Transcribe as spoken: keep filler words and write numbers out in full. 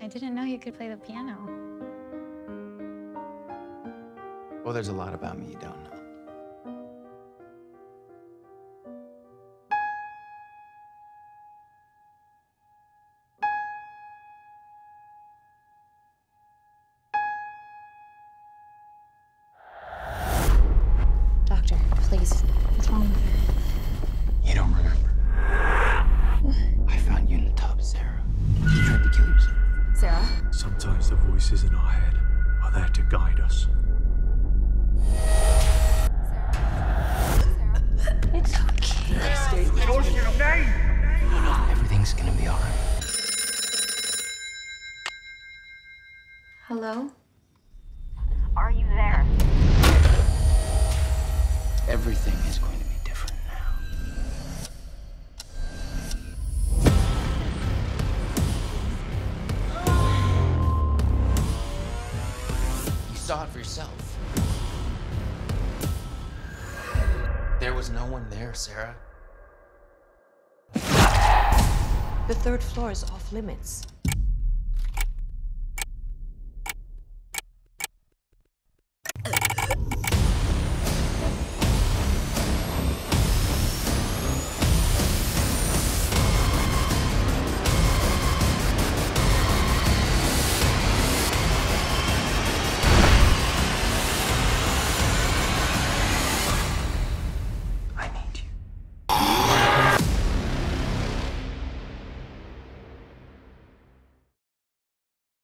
I didn't know you could play the piano. Well, there's a lot about me you don't know. Doctor, please, what's wrong with you? You don't remember. What? I found you in the tub, Sarah. You tried to kill yourself. Sarah? Sometimes the voices in our head are there to guide us. Sarah? Sarah? It's okay. It's okay. Your name! No, no, everything's gonna be all right. Hello? Are you there? Everything is going to be different now. You saw it for yourself. There was no one there, Sarah. The third floor is off limits.